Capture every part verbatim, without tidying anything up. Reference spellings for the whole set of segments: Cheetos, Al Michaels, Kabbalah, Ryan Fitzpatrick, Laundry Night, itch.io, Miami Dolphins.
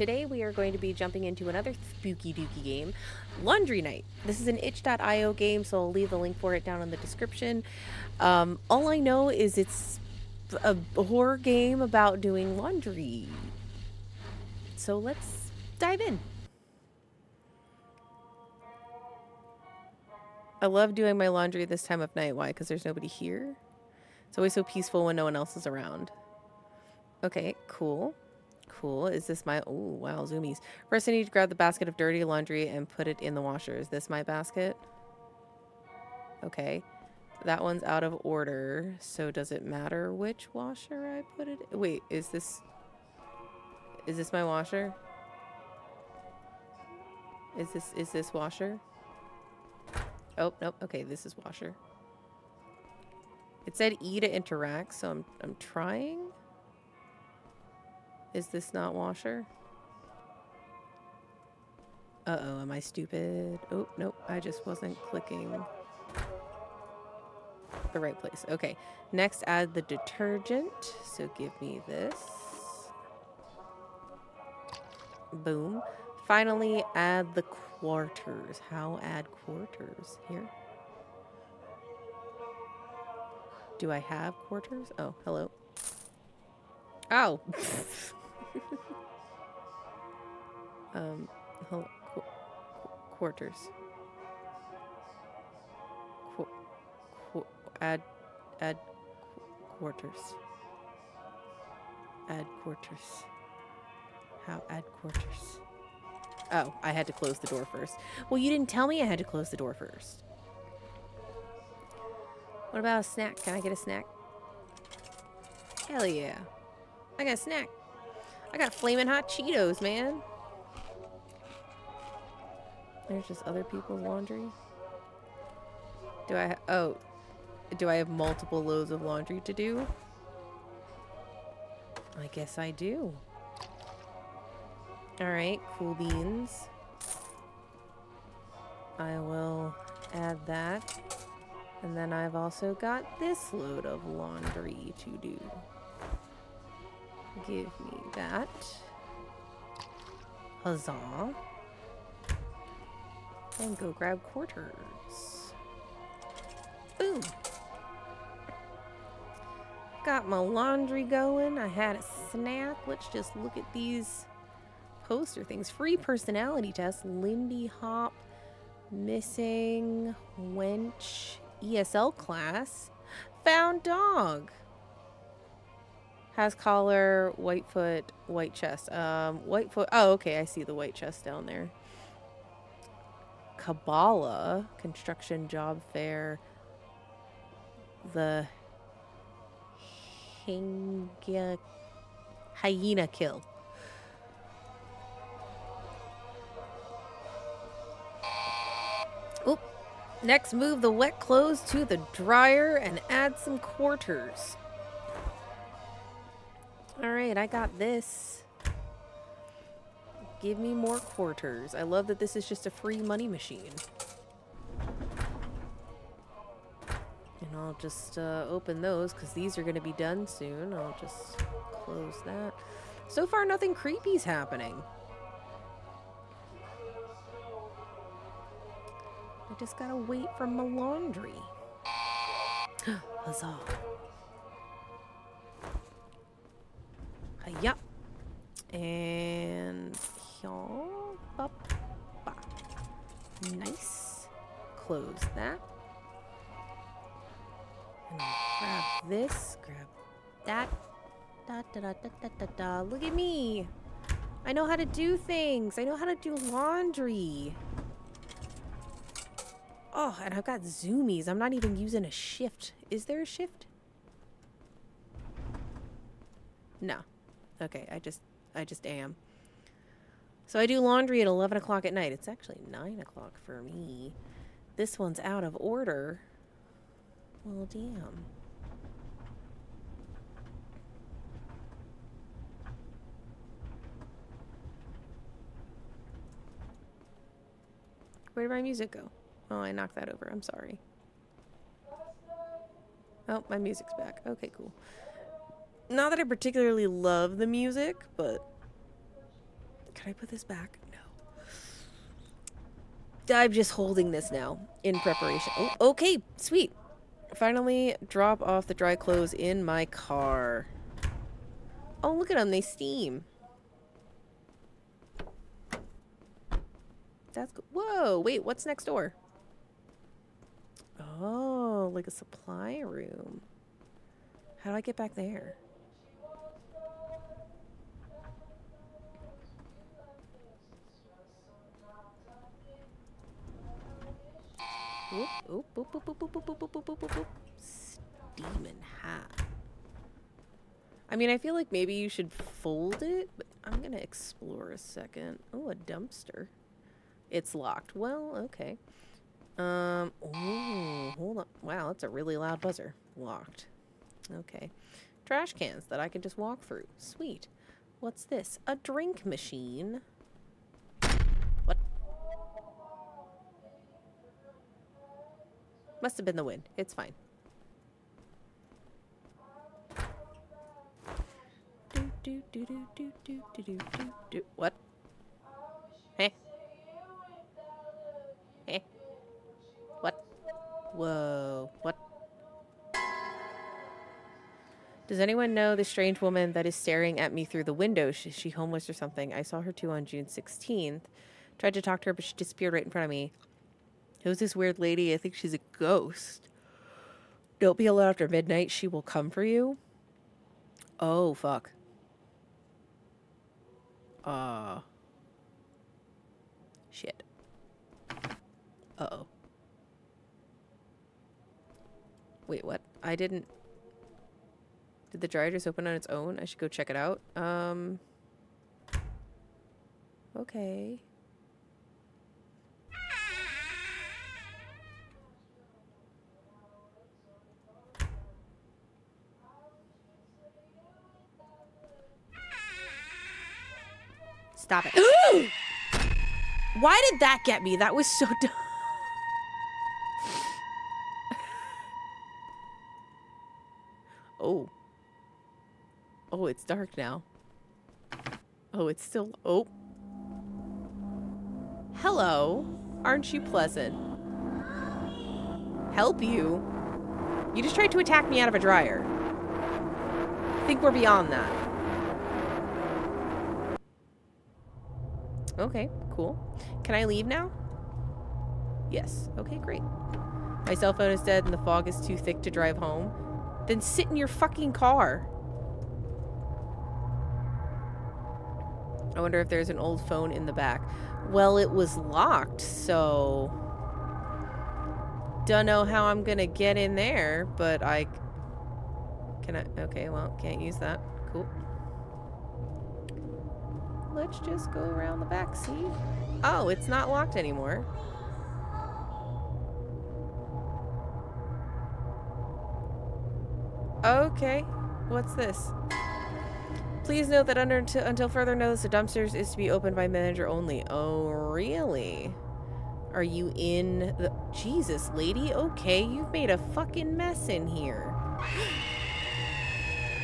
Today we are going to be jumping into another spooky dooky game, Laundry Night. This is an itch dot i o game, so I'll leave the link for it down in the description. Um, all I know is it's a horror game about doing laundry. So let's dive in. I love doing my laundry this time of night. Why? Because there's nobody here. It's always so peaceful when no one else is around. Okay, cool. Cool. Is this my... Oh, wow, zoomies. First, I need to grab the basket of dirty laundry and put it in the washer. Is this my basket? Okay. That one's out of order. So does it matter which washer I put it in? Wait, is this... Is this my washer? Is this... Is this washer? Oh, nope. Okay, this is washer. It said E to interact, so I'm, I'm trying. Is this not washer? Uh-oh, am I stupid? Oh, nope, I just wasn't clicking the right place. Okay, next add the detergent. So give me this. Boom. Finally, add the quarters. How add quarters? Here. Do I have quarters? Oh, hello. Ow! um, hello. Qu qu quarters. Qu qu add, add qu quarters. Add quarters. How add quarters? Oh, I had to close the door first. Well, you didn't tell me I had to close the door first. What about a snack? Can I get a snack? Hell yeah. I got a snack. I got flaming hot Cheetos, man. There's just other people's laundry. Do I... Oh. Do I have multiple loads of laundry to do? I guess I do. Alright, cool beans. I will add that. And then I've also got this load of laundry to do. Give me that. Huzzah. And go grab quarters. Boom. Got my laundry going. I had a snack. Let's just look at these poster things. Free personality test, Lindy Hop, missing, wench, E S L class, found dog, has collar, white foot, white chest. Um, white foot. Oh, okay. I see the white chest down there. Kabbalah, construction job fair, the Hinga, hyena kill. Oop. Next, move the wet clothes to the dryer and add some quarters. Alright, I got this. Give me more quarters. I love that this is just a free money machine. And I'll just uh, open those because these are going to be done soon. I'll just close that. So far, nothing creepy's happening. I just gotta wait for my laundry. Huzzah. Yup. And nice. Close that. And grab this. Grab that. Da, da, da, da, da, da. Look at me. I know how to do things. I know how to do laundry. Oh, and I've got zoomies. I'm not even using a shift. Is there a shift? No. Okay, I just, I just am. So I do laundry at eleven o'clock at night. It's actually nine o'clock for me. This one's out of order. Well, damn. Where did my music go? Oh, I knocked that over. I'm sorry. Oh, my music's back. Okay, cool. Not that I particularly love the music, but Can I put this back? No. I'm just holding this now in preparation. Oh, okay, sweet. Finally, drop off the dry clothes in my car. Oh, look at them. They steam. That's good. Whoa, wait, what's next door? Oh, like a supply room. How do I get back there? Oop, oop, oop, oop, oop, oop, oop, oop, oop, oop. Steaming hot. I mean, I feel like maybe you should fold it, but I'm gonna explore a second. Oh, a dumpster. It's locked. Well, okay. Um, ooh, hold on. Wow, that's a really loud buzzer. Locked. Okay. Trash cans that I can just walk through. Sweet. What's this? A drink machine. Must have been the wind. It's fine. Do, do, do, do, do, do, do, do, do. What? Hey. Hey. What? Whoa. What? Does anyone know the strange woman that is staring at me through the window? Is she homeless or something? I saw her too on June sixteenth. Tried to talk to her, but she disappeared right in front of me. Who's this weird lady? I think she's a ghost. Don't be alone after midnight. She will come for you. Oh, fuck. Uh. Shit. Uh-oh. Wait, what? I didn't... Did the dryer just open on its own? I should go check it out. Um. Okay. Stop it. Ooh! Why did that get me? That was so dumb. Oh. Oh, it's dark now. Oh, it's still... Oh. Hello. Aren't you pleasant? Help you? You just tried to attack me out of a dryer. I think we're beyond that. Okay, cool. Can I leave now? Yes. Okay, great. My cell phone is dead and the fog is too thick to drive home. Then sit in your fucking car. I wonder if there's an old phone in the back. Well, it was locked, so... Don't know how I'm gonna get in there, but I... Can I... Okay, well, can't use that. Cool. Let's just go around the back, see? Oh, it's not locked anymore. Okay, what's this? Please note that under until further notice, the dumpsters is to be opened by manager only. Oh, really? Are you in the... Jesus, lady, okay, you've made a fucking mess in here.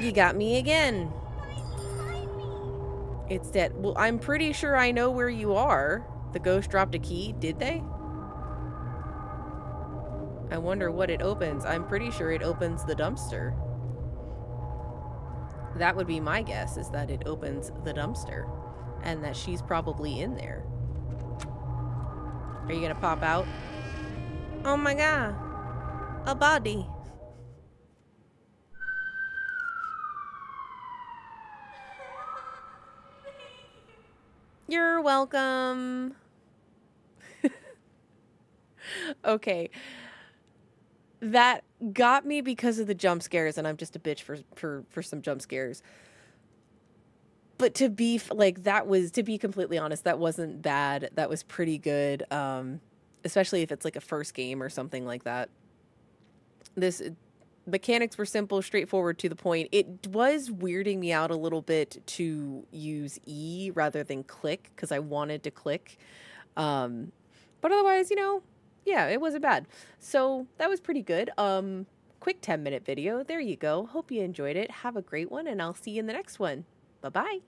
You got me again. It's dead. Well, I'm pretty sure I know where you are. The ghost dropped a key, did they? I wonder what it opens. I'm pretty sure it opens the dumpster. That would be my guess, is that it opens the dumpster. And that she's probably in there. Are you gonna pop out? Oh my god. A body. You're welcome. Okay. That got me because of the jump scares, and I'm just a bitch for, for, for some jump scares. But to be, like, that was, to be completely honest, that wasn't bad. That was pretty good, um, especially if it's, like, a first game or something like that. This mechanics were simple, straightforward, to the point. It was weirding me out a little bit to use E rather than click, because I wanted to click. Um, but otherwise, you know, yeah, it wasn't bad. So that was pretty good. Um, quick ten minute video. There you go. Hope you enjoyed it. Have a great one, and I'll see you in the next one. Bye-bye.